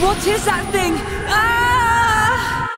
What is that thing? Ah!